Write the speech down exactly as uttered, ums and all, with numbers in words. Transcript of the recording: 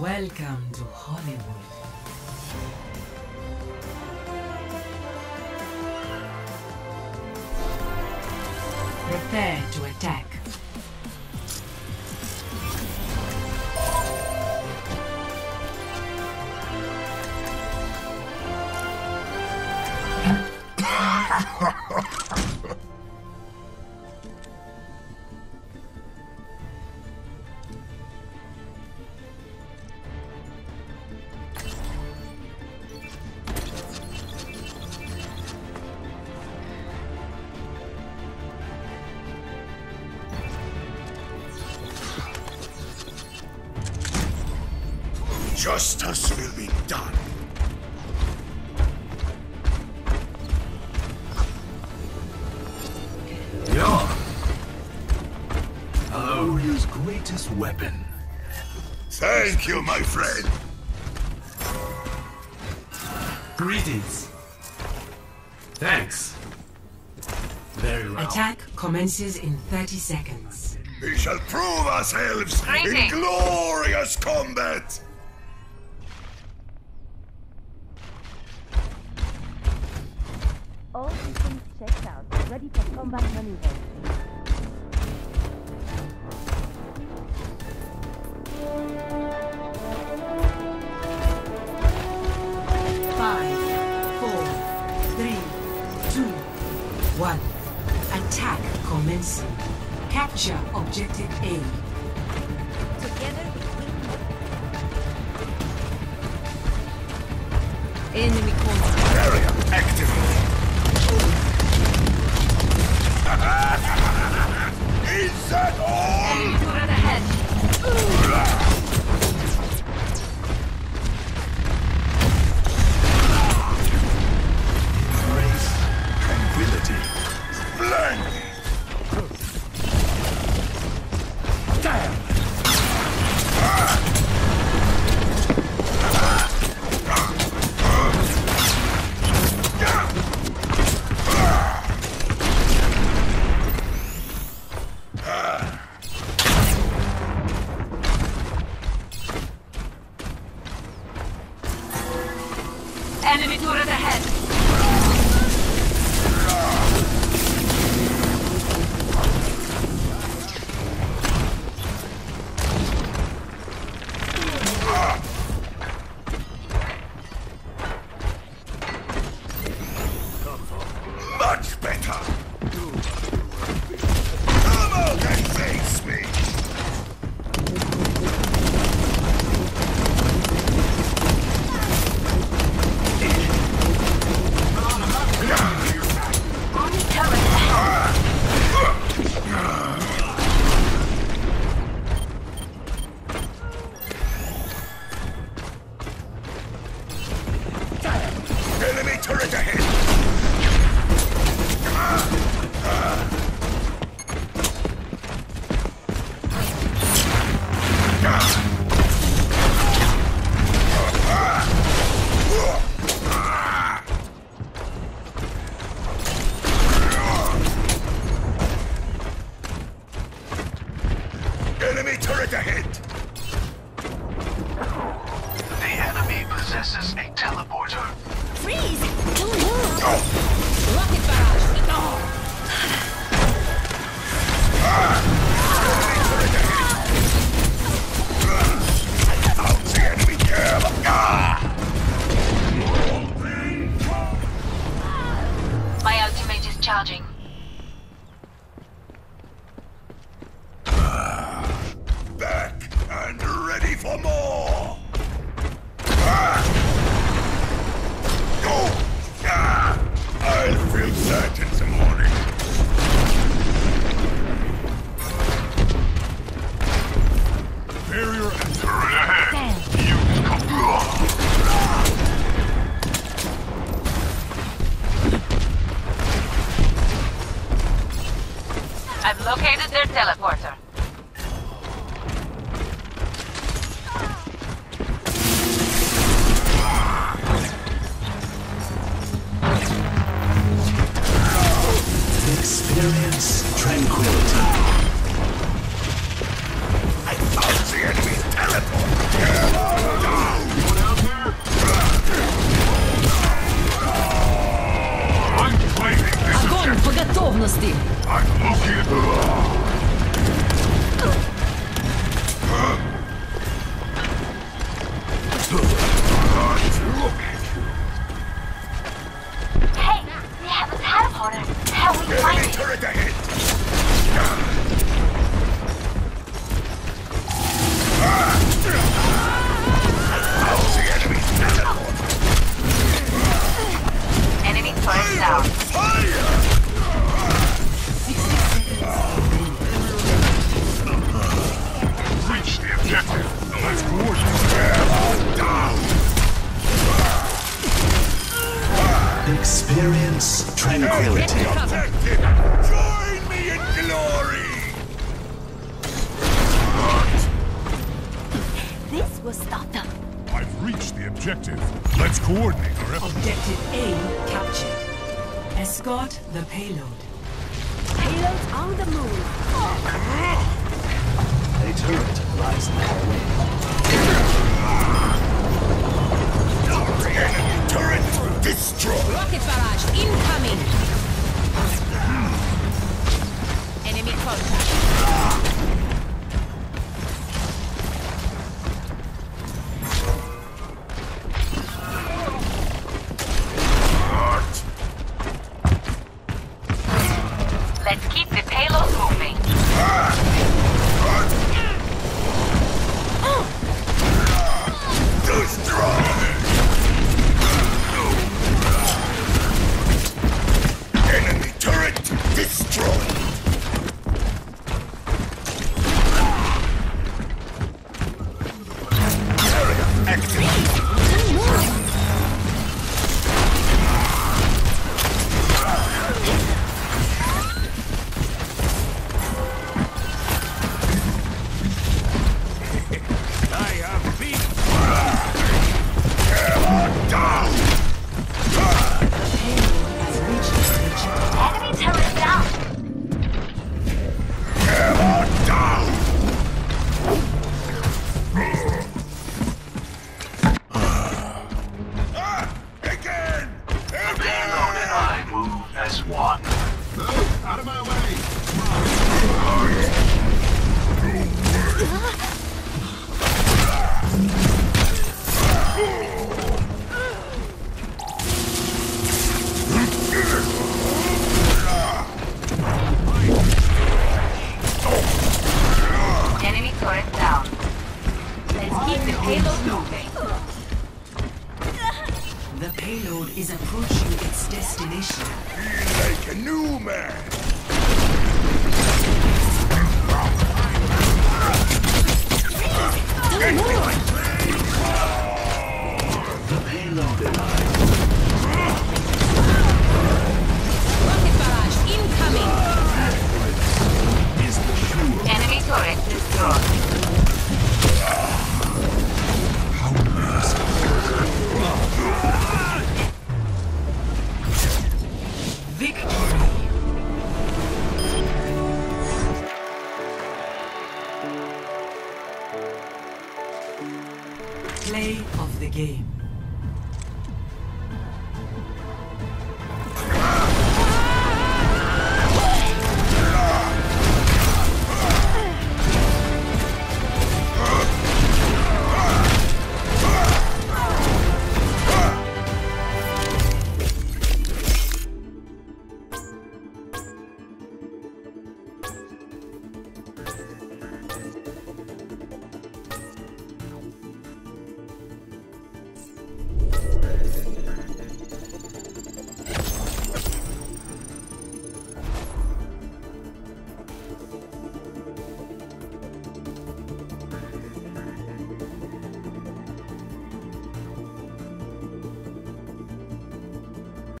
Welcome to Hollywood. Prepare to attack. Justice will be done. Your warrior's greatest weapon. Thank you, my friend. Greetings. Thanks. Very well. Attack commences in thirty seconds. We shall prove ourselves Greetings. in glorious combat. All systems checked out, ready for combat maneuver. Five, four, three, two, one. Attack commencing. Capture objective A. Enemy contact. Barrier activated. Is that all? Enemy to run ahead. Embrace tranquility. Splendid. Damn. Ah. Enemy turret ahead! Much better! Come out and face me! Enemy turret ahead! The enemy possesses a teleporter. Freeze! Don't move! Oh. Rocket barrage! No! Ah. Out the enemy cab! Ah. My ultimate is charging. For more! Ah. Go! Ah. I'll feel that in the morning. Barrier and turret ahead! You come ah. I've located their teleporter. Experience tranquility. I found the enemy teleport. Experience tranquility. Join me in glory! This will stop them. I've reached the objective. Let's coordinate our efforts. Objective A captured. Escort the payload. Payload on the move. Oh. A turret lies in the hallway. Enemy turret! Destroy! Rocket barrage incoming! Mm. Enemy contact. What? Let's keep the payload moving. Ah. Ah. Oh. Destroy! Destroy! Play of the game.